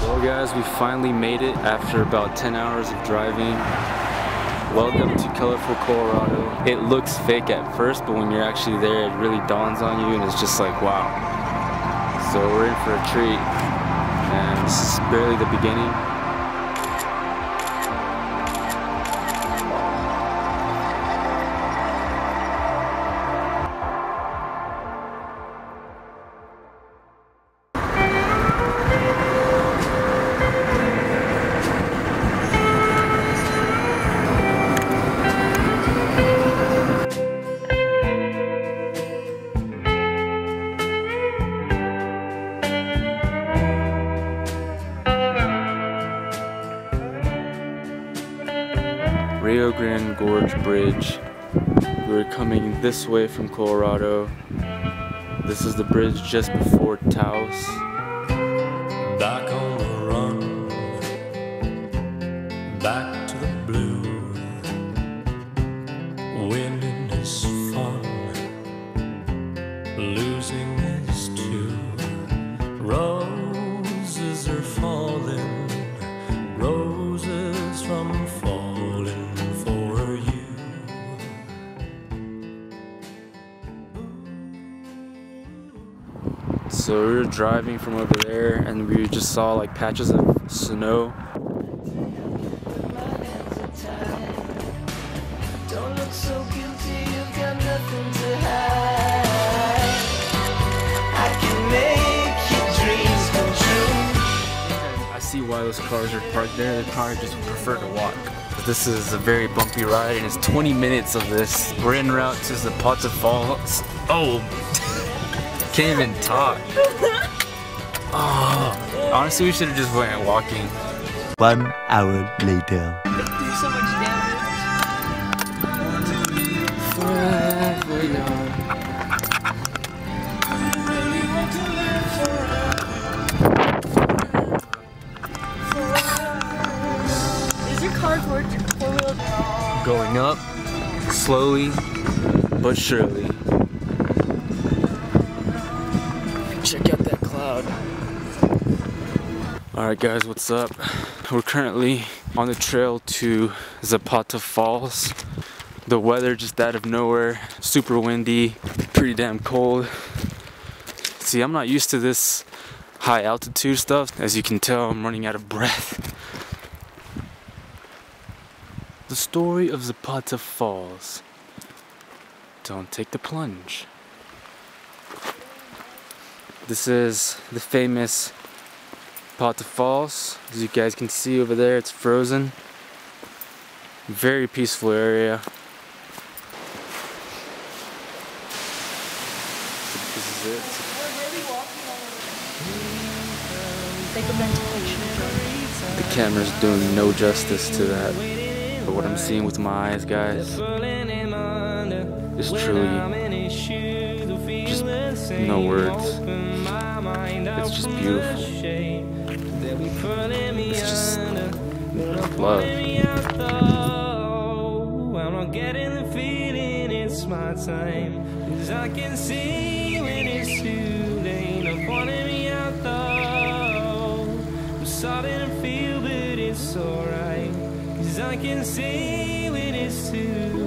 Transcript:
Well guys, we finally made it after about 10 hours of driving. Welcome to colorful Colorado. It looks fake at first, but when you're actually there it really dawns on you and it's just like, wow. So we're in for a treat, and this is barely the beginning. Rio Grande Gorge Bridge. We were coming this way from Colorado. This is the bridge just before Taos. Back on the run, back to the blue. Winning is fun, losing is too. Roses are falling, roses from falling. So we were driving from over there and we just saw like patches of snow. I see why those cars are parked there. They probably just prefer to walk. This is a very bumpy ride and it's 20 minutes of this. We're en route to Zapata Falls. Oh! Can't even talk. Oh, honestly, we should have just went walking. 1 hour later. They do so much damage. Is your car four-wheel drive? Going up, slowly, but surely. Check out that cloud. Alright guys, what's up? We're currently on the trail to Zapata Falls. The weather just out of nowhere, super windy, pretty damn cold. See, I'm not used to this high altitude stuff. As you can tell, I'm running out of breath. The story of Zapata Falls. Don't take the plunge. This is the famous Zapata Falls. As you guys can see over there, it's frozen. Very peaceful area. This is it. The camera's doing no justice to that. But what I'm seeing with my eyes, guys, is truly just no words. It's just beautiful. It's just love. I'm not getting the feeling it's my time. Cause I can see when it's too late. I'm pointing me out though. I'm starting to feel that it's alright. Cause I can see when it's too late.